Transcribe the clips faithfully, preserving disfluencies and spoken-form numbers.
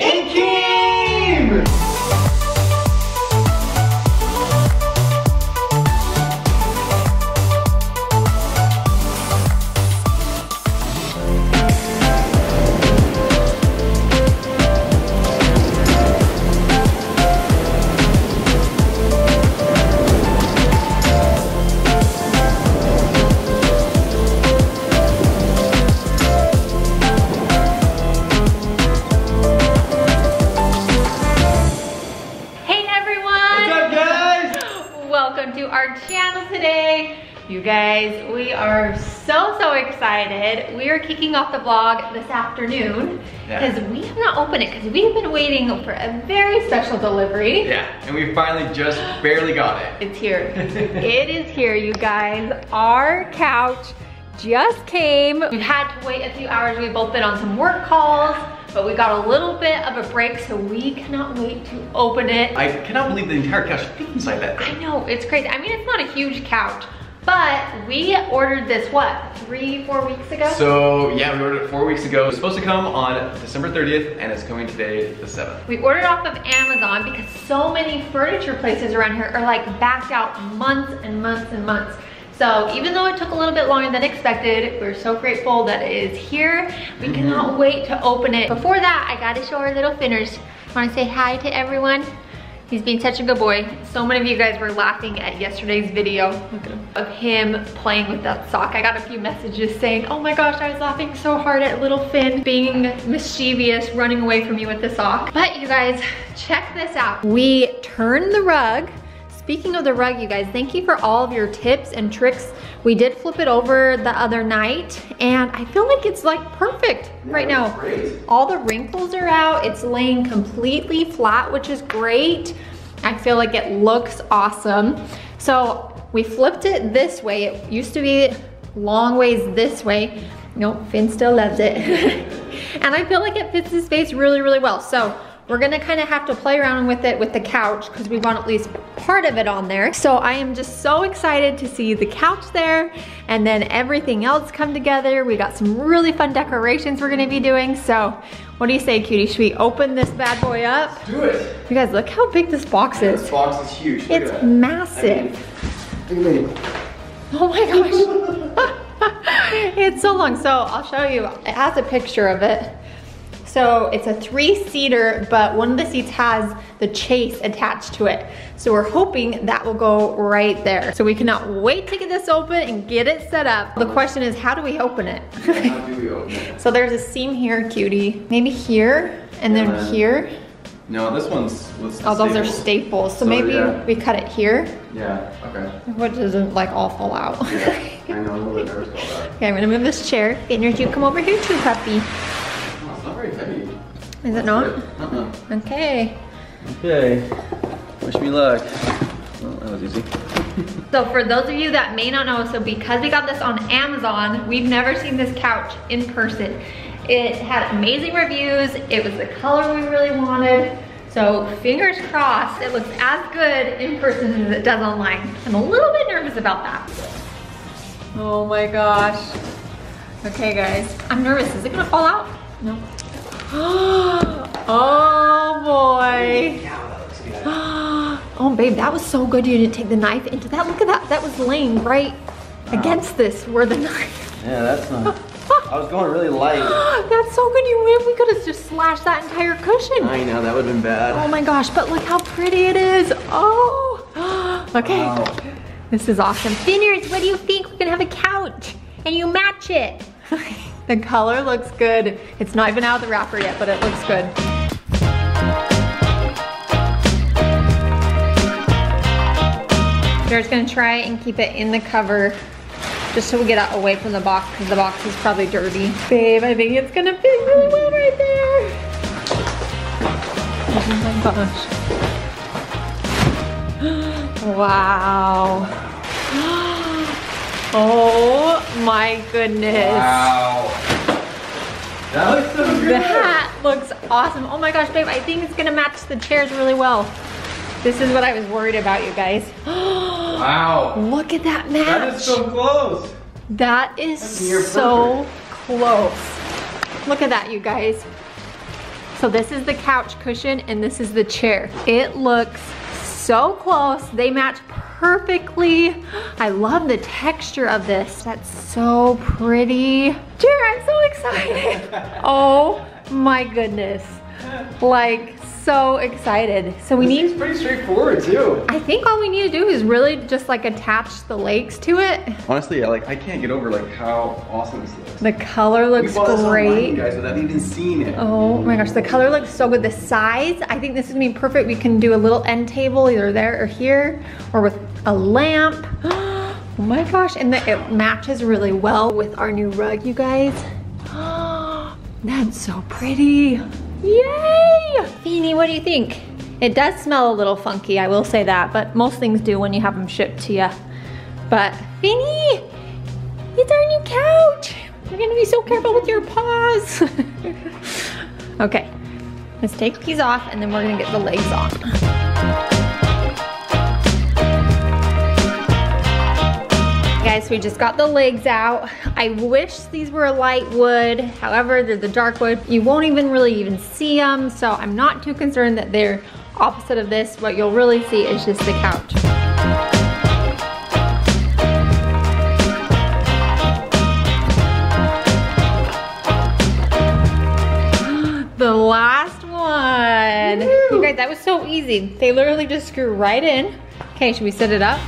and Kim! You guys, we are so, so excited. We are kicking off the vlog this afternoon because yeah. we have not opened it because we've been waiting for a very special delivery. Yeah, and we finally just barely got it. It's here. It is here, you guys. Our couch just came. We've had to wait a few hours. We've both been on some work calls, but we got a little bit of a break, so we cannot wait to open it. I cannot believe the entire couch fits like that. I know, it's crazy. I mean, it's not a huge couch, but we ordered this, what, three, four weeks ago? So yeah, we ordered it four weeks ago. It was supposed to come on December thirtieth and it's coming today, the seventh. We ordered off of Amazon because so many furniture places around here are like backed out months and months and months. So even though it took a little bit longer than expected, we're so grateful that it is here. We mm-hmm. cannot wait to open it. Before that, I gotta show our little Finners. Wanna say hi to everyone? He's been such a good boy. So many of you guys were laughing at yesterday's video okay. of him playing with that sock. I got a few messages saying, oh my gosh, I was laughing so hard at little Finn being mischievous, running away from you with the sock. But you guys, check this out. We turned the rug. Speaking of the rug, you guys, thank you for all of your tips and tricks. We did flip it over the other night and I feel like it's like perfect yeah, right now. Great. All the wrinkles are out. It's laying completely flat, which is great. I feel like it looks awesome. So we flipped it this way. It used to be long ways this way. Nope, Finn still loves it. And I feel like it fits his face really, really well. So we're gonna kind of have to play around with it with the couch because we want at least part of it on there. So I am just so excited to see the couch there and then everything else come together. We got some really fun decorations we're gonna be doing. So what do you say, cutie? Should we open this bad boy up? Let's do it. You guys, look how big this box is. This box is huge. Look it's massive. I mean, look at me. Oh my gosh. It's so long. So I'll show you. It has a picture of it. So it's a three-seater, but one of the seats has the chase attached to it. So we're hoping that will go right there. So we cannot wait to get this open and get it set up. The question is, how do we open it? Yeah, how do we open it? So there's a seam here, cutie. Maybe here, and yeah, then man. here. No, this one's what's Oh, those staples. are staples. So, so maybe yeah. we cut it here. Yeah, okay. What doesn't like all fall out. Yeah, I know, I'm a little nervous about that. Okay, I'm gonna move this chair. Fitner, you come over here too, puppy. Heavy. Is it not? Uh-uh. Okay. Okay. Wish me luck. Well, that was easy. So for those of you that may not know, so because we got this on Amazon, we've never seen this couch in person. It had amazing reviews. It was the color we really wanted. So fingers crossed, it looks as good in person as it does online. I'm a little bit nervous about that. Oh my gosh. Okay guys, I'm nervous. Is it gonna fall out? No. Oh boy. Oh babe, that was so good you didn't take the knife into that. Look at that, that was laying right wow. against this where the knife. Yeah, that's not, I was going really light. That's so good you win. We could have just slashed that entire cushion. I know, that would have been bad. Oh my gosh, but look how pretty it is. Oh, okay. Wow. This is awesome. Finners, what do you think? We're gonna have a couch and you match it. The color looks good. It's not even out of the wrapper yet, but it looks good. We're just gonna try and keep it in the cover just so we get out away from the box because the box is probably dirty. Babe, I think it's gonna fit really well right there. Oh my gosh. Wow. Oh my goodness. Wow. That looks so good. That looks awesome. Oh my gosh, babe, I think it's gonna match the chairs really well. This is what I was worried about, you guys. Wow. Look at that match. That is so close. That is so close. Look at that, you guys. So this is the couch cushion and this is the chair. It looks so close. They match perfectly. I love the texture of this. That's so pretty. Jared, I'm so excited. Oh my goodness. Like, so excited. So we need- It's pretty straightforward too. I think all we need to do is really just like attach the legs to it. Honestly, I, like, I can't get over like how awesome this looks. The color looks great. We bought this online, guys, without even seeing it. Oh my gosh, the color looks so good. The size, I think this is gonna be perfect. We can do a little end table either there or here, or with a lamp. Oh my gosh, and the, it matches really well with our new rug, you guys. That's so pretty. Yay! Feeny, what do you think? It does smell a little funky, I will say that, but most things do when you have them shipped to you. But Feeny, it's our new couch. You're gonna be so careful with your paws. Okay, let's take these off and then we're gonna get the legs on. Guys, so we just got the legs out. I wish these were a light wood. However, they're the dark wood. You won't even really even see them. So I'm not too concerned that they're opposite of this. What you'll really see is just the couch. The last one. Woo! You guys, that was so easy. They literally just screw right in. Okay, should we set it up?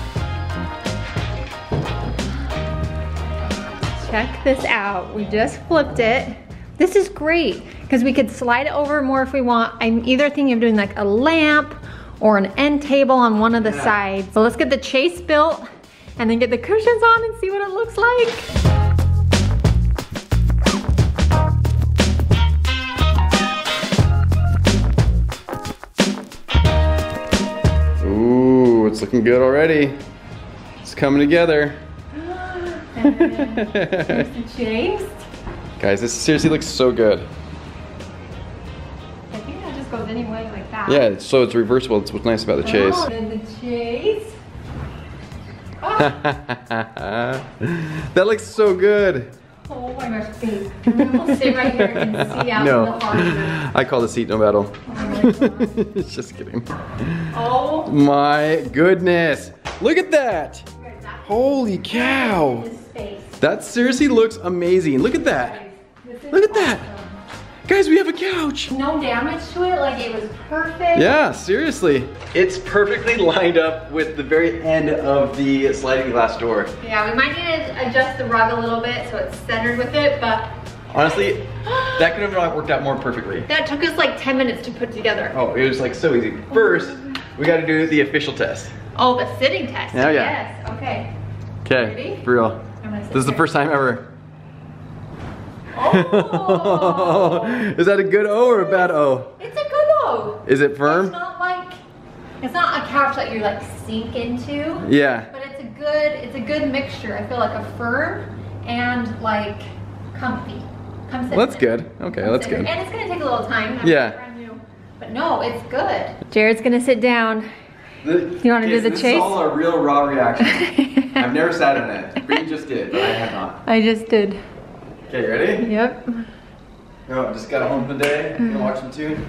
Check this out, we just flipped it. This is great, because we could slide it over more if we want. I'm either thinking of doing like a lamp or an end table on one of the yeah. sides. So let's get the chase built and then get the cushions on and see what it looks like. Ooh, it's looking good already. It's coming together. Chase. Guys, this seriously looks so good. I think that just goes any way like that. Yeah, so it's reversible. It's what's nice about the Chase. Oh, and the Chase. Oh. That looks so good. Oh my gosh, babe. We'll sit right here and see out no. in the hallway. I call the seat no battle. Oh just kidding. Oh my goodness. Look at that. Holy cow! That seriously looks amazing. Look at that. Look at that. Guys, we have a couch. No damage to it, like it was perfect. Yeah, seriously. It's perfectly lined up with the very end of the sliding glass door. Yeah, we might need to adjust the rug a little bit so it's centered with it, but... Honestly, that could have worked out more perfectly. That took us like ten minutes to put together. Oh, it was like so easy. First, we gotta do the official test. Oh, the sitting test. Oh, yeah. Yes. Okay. Okay. For real. This is the first time ever. Oh. Is that a good O or a bad O? It's a good O. Is it firm? It's not like it's not a couch that you like sink into. Yeah. But it's a good it's a good mixture. I feel like a firm and like comfy. Come sit. That's good. Okay, that's good. And it's gonna take a little time. Yeah. Brand new. But no, it's good. Jared's gonna sit down. The, you want to do the this Chase? This is all a real raw reaction. I've never sat in it. Bree just did, but I have not. I just did. Okay, ready? Yep. Oh, just got home today. I'm gonna watch some tune.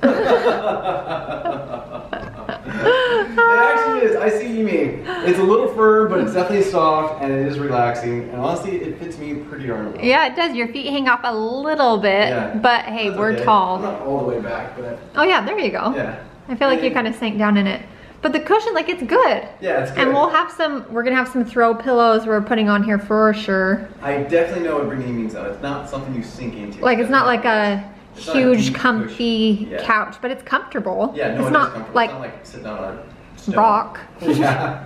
It actually is. I see you mean. It's a little firm, but it's definitely soft and it is relaxing. And honestly, it fits me pretty darn well. Yeah, it does. Your feet hang off a little bit, yeah. but hey, That's we're okay. tall. I'm not all the way back, but. Oh yeah, there you go. Yeah. I feel like you kind of sank down in it. But the cushion, like it's good. Yeah, it's good. And we'll have some, we're gonna have some throw pillows we're putting on here for sure. I definitely know what Brittany means though. It's not something you sink into. Like it's not like a huge comfy couch, but it's comfortable. Yeah, no, it's not like, it's not like sitting on a stone. Rock. Yeah.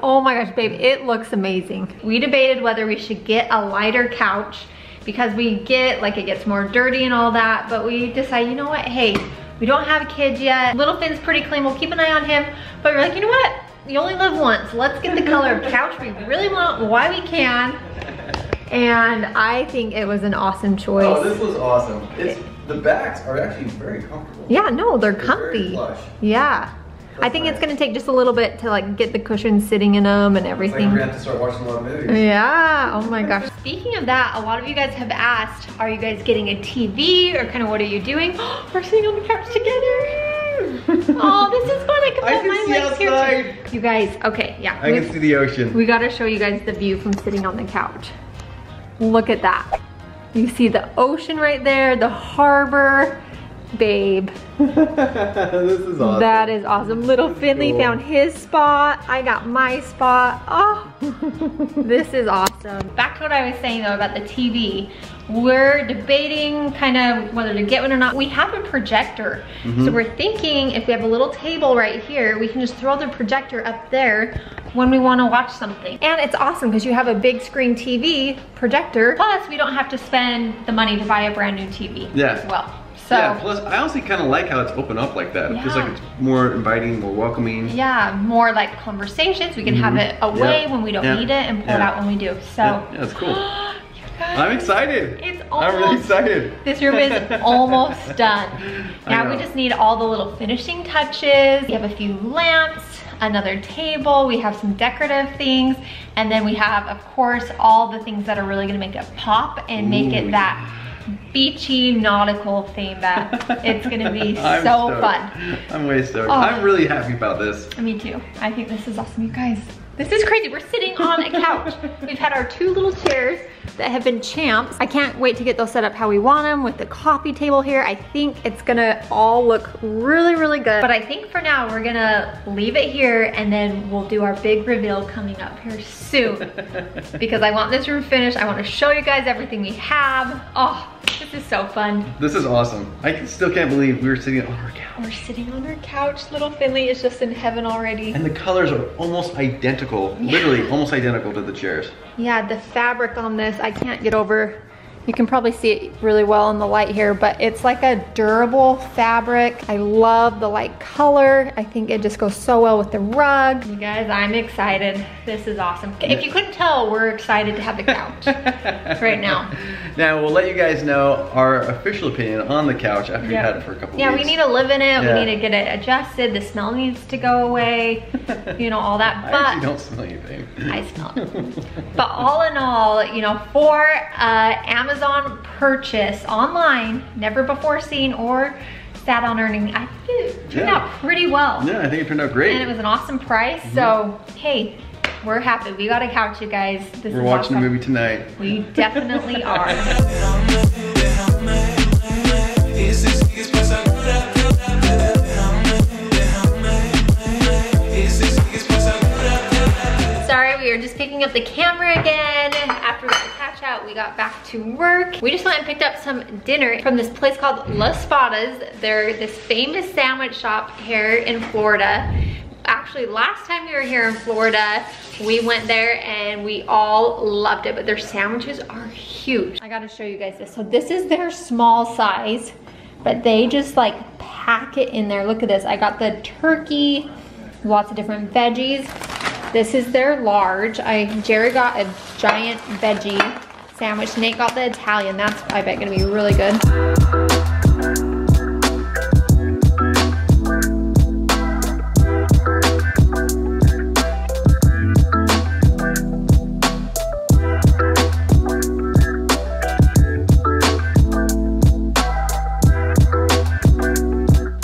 Oh my gosh, babe, it looks amazing. We debated whether we should get a lighter couch because we get, like it gets more dirty and all that, but we decided, you know what, hey, we don't have kids yet. Little Finn's pretty clean. We'll keep an eye on him. But we're like, you know what? You only live once. Let's get the color of couch we really want while we can. And I think it was an awesome choice. Oh, this was awesome. It's, the backs are actually very comfortable. Yeah, no, they're, they're comfy. Yeah. That's I think nice. It's gonna take just a little bit to like get the cushions sitting in them and everything. It's like we have to start watching a lot of movies. Yeah, oh my gosh. Speaking of that, a lot of you guys have asked, are you guys getting a T V or kind of what are you doing? We're sitting on the couch together. Oh, this is fun. I can put I can my see legs outside. Here. You guys, okay, yeah. I can see the ocean. We gotta show you guys the view from sitting on the couch. Look at that. You see the ocean right there, the harbor. Babe. This is awesome. That is awesome. Little Finley cool. Found his spot. I got my spot. Oh, this is awesome. Back to what I was saying though about the T V. We're debating kind of whether to get one or not. We have a projector. Mm-hmm. So we're thinking if we have a little table right here, we can just throw the projector up there when we want to watch something. And it's awesome because you have a big screen T V projector. Plus we don't have to spend the money to buy a brand new T V yeah. as well. So. Yeah, plus I honestly kind of like how it's open up like that. Yeah. It feels like it's more inviting, more welcoming. Yeah, more like conversations. We can mm-hmm. have it away yeah. when we don't yeah. need it and pull yeah. it out when we do. So yeah, yeah, it's cool. You guys, I'm excited. It's almost, I'm really excited. This room is almost done. Now we just need all the little finishing touches. We have a few lamps, another table, we have some decorative things, and then we have, of course, all the things that are really gonna make it pop and Ooh. make it that beachy nautical theme that it's gonna be so stoked. fun. I'm way stoked. Oh. I'm really happy about this. Me too. I think this is awesome, you guys. This is crazy. We're sitting on a couch. We've had our two little chairs that have been champs. I can't wait to get those set up how we want them with the coffee table here. I think it's gonna all look really, really good. But I think for now we're gonna leave it here and then we'll do our big reveal coming up here soon. Because I want this room finished. I want to show you guys everything we have. Oh, this is so fun. This is awesome. I still can't believe we were sitting on our couch. We're sitting on our couch. Little Finley is just in heaven already. And the colors are almost identical. Yeah. Literally almost identical to the chairs. Yeah, the fabric on this, I can't get over. You can probably see it really well in the light here, but it's like a durable fabric. I love the light color. I think it just goes so well with the rug. You guys, I'm excited. This is awesome. If you couldn't tell, we're excited to have the couch right now. Now, we'll let you guys know our official opinion on the couch after yep. you've had it for a couple yeah, weeks. Yeah, we need to live in it. Yeah. We need to get it adjusted. The smell needs to go away. You know, all that. But I actually don't smell anything. I smell it. But all in all, you know, for uh, Amazon Amazon purchase online, never before seen or sat on earning. I think it turned yeah. out pretty well. Yeah, I think it turned out great. And it was an awesome price. Mm-hmm. So, hey, we're happy. We got a couch, you guys. This we're is watching awesome. a movie tonight. We definitely are. Sorry, we are just picking up the camera again. After we catch out, we got back to work. We just went and picked up some dinner from this place called La Spada's. They're this famous sandwich shop here in Florida. Actually, last time we were here in Florida, we went there and we all loved it, but their sandwiches are huge. I gotta show you guys this. So this is their small size, but they just like pack it in there. Look at this. I got the turkey, lots of different veggies. This is their large. I Jerry got a giant veggie sandwich. Nate got the Italian. That's, I bet, gonna be really good.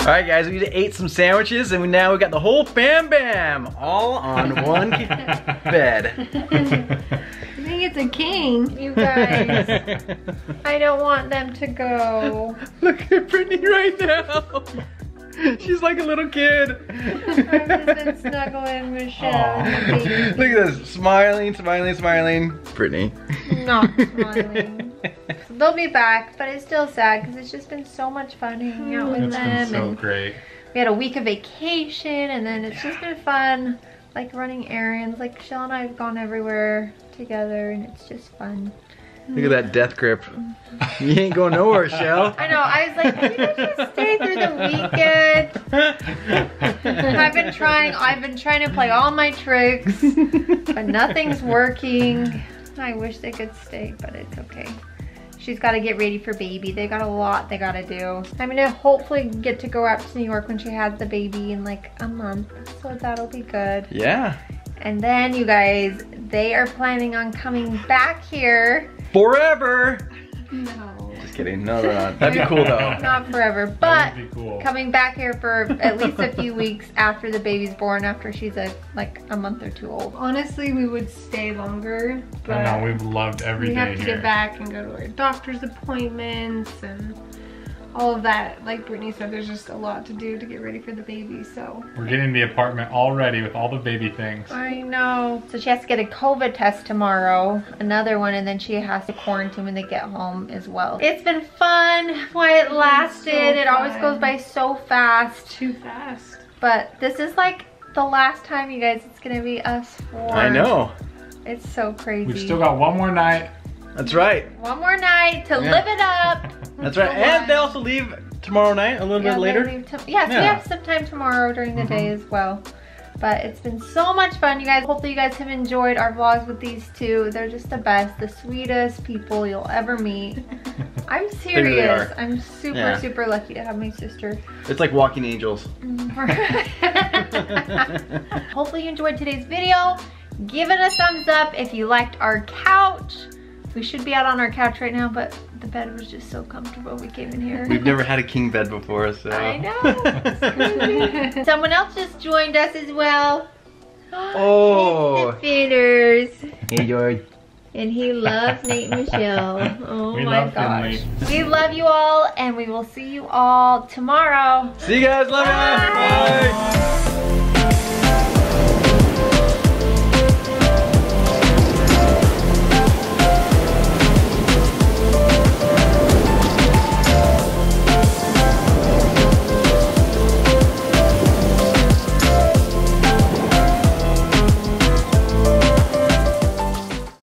All right, guys, we just ate some sandwiches, and we now we got the whole Bam Bam all on one bed. I think it's a king, you guys. I don't want them to go. Look at Brittany right now. She's like a little kid. I'm just in snuggling Michelle. Look at this, smiling, smiling, smiling. Brittany. Not smiling. They'll be back, but it's still sad because it's just been so much fun hanging out with it's them. It's been so and great. We had a week of vacation, and then it's yeah. just been fun, like running errands. Like Chelle and I have gone everywhere together, and it's just fun. Look at that death grip. You ain't going nowhere, Chelle. I know. I was like, maybe I should stay through the weekend. I've been trying. I've been trying to play all my tricks, but nothing's working. I wish they could stay, but it's okay. She's got to get ready for baby. They got a lot they got to do. I'm going to hopefully get to go up to New York when she has the baby in like a month. So that'll be good. Yeah. And then you guys, they are planning on coming back here. Forever! No. Just kidding, no they're not. That'd be cool though. Not forever, but cool. Coming back here for at least a few weeks after the baby's born, after she's a, like a month or two old. Honestly, we would stay longer, but I know, we've loved every we day We have to here. Get back and go to our doctor's appointments and all of that. Like Brittany said, there's just a lot to do to get ready for the baby, so. We're getting the apartment all ready with all the baby things. I know. So she has to get a COVID test tomorrow, another one, and then she has to quarantine when they get home as well. It's been fun while it lasted. So it always goes by so fast. Too fast. But this is like the last time, you guys, it's gonna be us for. I know. It's so crazy. We've still got one more night. That's right. One more night to yeah. live it up. That's right. And they also leave tomorrow night, a little yeah, bit later. Yes, yeah, so yeah. we have some time tomorrow during the mm-hmm. day as well. But it's been so much fun, you guys. Hopefully you guys have enjoyed our vlogs with these two. They're just the best, the sweetest people you'll ever meet. I'm serious. Really I'm super, yeah. super lucky to have my sister. It's like walking angels. Hopefully you enjoyed today's video. Give it a thumbs up if you liked our couch. We should be out on our couch right now, but the bed was just so comfortable we came in here. We've never had a king bed before, so. I know, it's crazy. Someone else just joined us as well. Oh. It's the Feeders. Hey, George. And he loves Nate and Michelle. Oh we my gosh. Him, we love you all, and we will see you all tomorrow. See you guys, love you. Bye. Bye. Bye.